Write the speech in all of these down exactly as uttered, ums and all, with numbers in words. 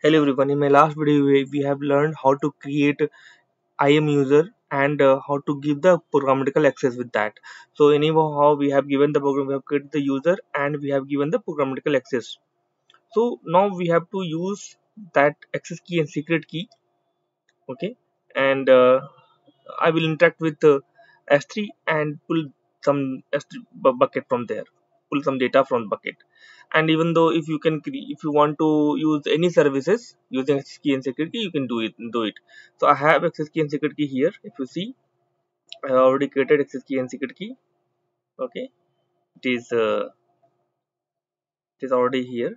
Hello everyone, in my last video we have learned how to create I A M user and uh, how to give the programmatical access with that. So anyhow, how we have given the program, we have created the user and we have given the programmatical access. So now we have to use that access key and secret key, okay, and uh, I will interact with uh, S three and pull some S three bucket from there, pull some data from bucket. And even though if you can if you want to use any services using access key and secret key, you can do it do it so I have access key and secret key here. If you see, I have already created access key and secret key, okay. It is uh, it is already here.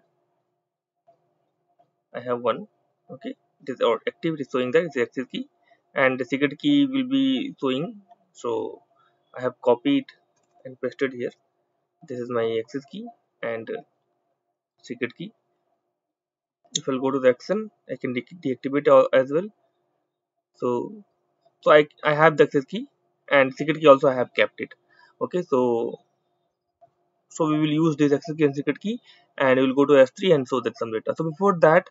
I have one, okay. It is active, it is showing that it's access key, and the secret key will be showing. So I have copied and pasted here. This is my access key and uh, secret key. If I'll go to the action, I can de deactivate as well. So, so I I have the access key and secret key also. I have kept it. Okay, so so we will use this access key and secret key, and we will go to S three and show that some data. So before that,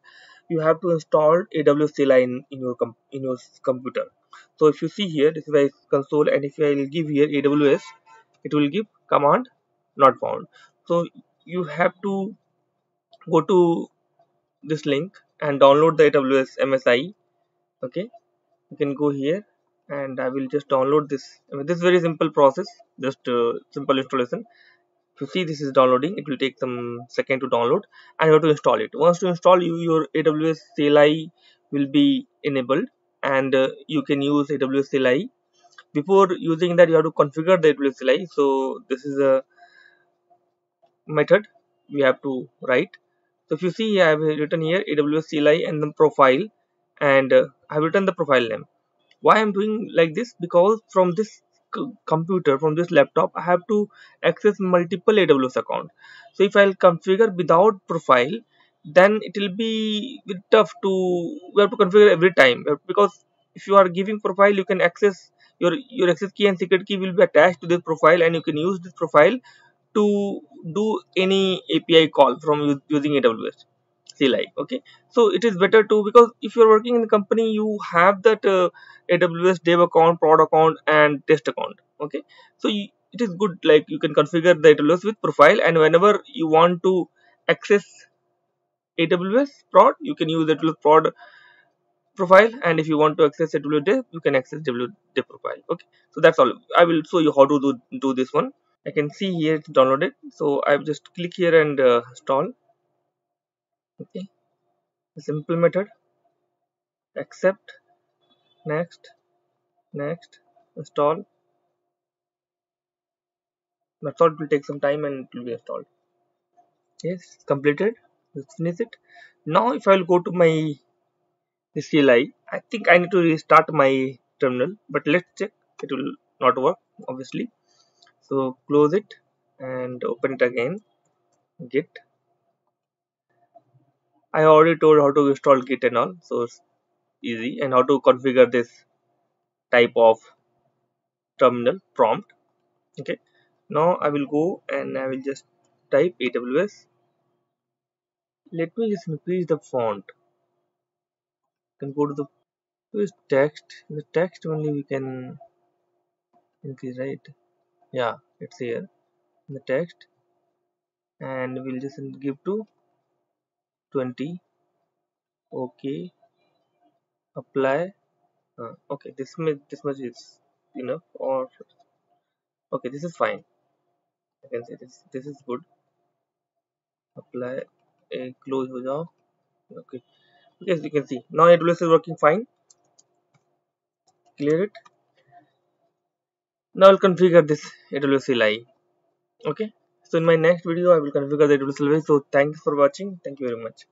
you have to install A W S C L I in, in your com in your computer. So if you see here, this is my console, and if I will give here A W S, it will give command not found. So you have to go to this link and download the A W S M S I. Okay, you can go here, and I will just download this. I mean, this is very simple process, just uh, simple installation. If you see, this is downloading. It will take some second to download, and you have to install it. Once you install, you, your A W S C L I will be enabled, and uh, you can use A W S C L I. Before using that, you have to configure the A W S C L I. So this is a method we have to write. So if you see, I have written here A W S C L I and the profile, and uh, I have written the profile name. Why I am doing like this? Because from this computer, from this laptop, I have to access multiple A W S accounts. So if I will configure without profile, then it will be tough to, we have to configure every time, because if you are giving profile, you can access your, your access key and secret key will be attached to this profile, and you can use this profile to do any A P I call from using A W S C L I, okay. So it is better to, because if you are working in the company, you have that uh, A W S dev account, prod account and test account, okay. So you, it is good, like you can configure the A W S with profile, and whenever you want to access A W S prod, you can use A W S prod profile, and if you want to access A W S dev, you can access A W S dev profile, okay. So that's all. I will show you how to do, do this one. I can see here it's downloaded, so I've just click here and uh, install. Okay, a simple method. Accept, next, next, install. That's all. It will take some time and it will be installed. Yes, it's completed. Let's finish it. Now, if I will go to my C L I, I think I need to restart my terminal. But let's check. It will not work, obviously. So close it and open it again. Git. I already told how to install Git and all, so it's easy, and how to configure this type of terminal prompt. Okay. Now I will go and I will just type A W S. Let me just increase the font. You can go to the to text. The text only we can increase, right? Yeah, it's here in the text, and we'll just give to twenty. Okay, apply. Uh, okay, this much, this much is enough, or okay, this is fine. I can say this. This is good. Apply. Uh, close. Ho jao. Okay. Yes, you can see now A W S is working fine. Clear it. Now I'll configure this A W S C L I. Okay, so in my next video I will configure the A W S C L I. So thanks for watching. Thank you very much.